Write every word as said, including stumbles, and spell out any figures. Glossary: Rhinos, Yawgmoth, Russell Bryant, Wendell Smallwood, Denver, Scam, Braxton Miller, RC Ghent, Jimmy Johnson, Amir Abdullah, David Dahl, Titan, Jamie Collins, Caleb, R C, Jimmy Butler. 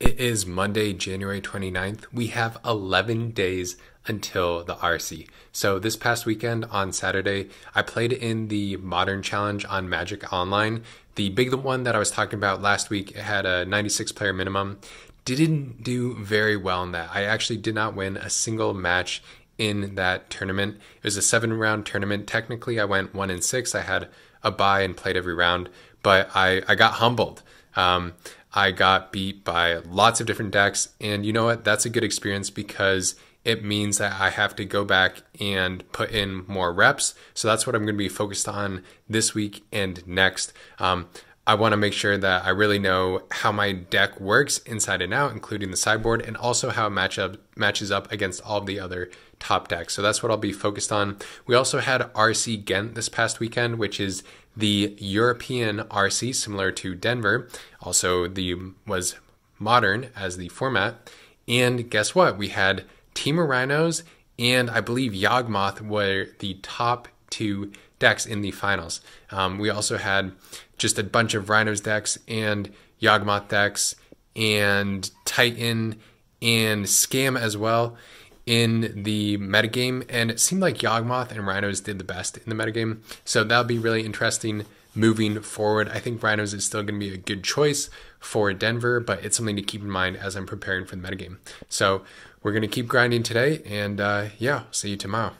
It is Monday, January twenty-ninth. We have eleven days until the R C. So this past weekend on Saturday, I played in the Modern Challenge on Magic Online. The big one that I was talking about last week, it had a ninety-six player minimum. Didn't do very well in that. I actually did not win a single match in that tournament. It was a seven round tournament. Technically, I went one and six. I had a bye and played every round, but I, I got humbled. Um, I got beat by lots of different decks, and you know what? That's a good experience because it means that I have to go back and put in more reps. So that's what I'm going to be focused on this week and next. Um, I want to make sure that I really know how my deck works inside and out, including the sideboard, and also how it match up, matches up against all the other top decks. So that's what I'll be focused on. We also had R C Ghent this past weekend, which is the European R C, similar to Denver. Also, the was Modern as the format. And guess what? We had Team of Rhinos and I believe Yawgmoth were the top two decks in the finals. Um, we also had just a bunch of Rhinos decks and Yawgmoth decks and Titan and Scam as well in the metagame. And it seemed like Yawgmoth and Rhinos did the best in the metagame. So that'll be really interesting moving forward. I think Rhinos is still going to be a good choice for Denver, but it's something to keep in mind as I'm preparing for the metagame. So we're going to keep grinding today, and uh, yeah, see you tomorrow.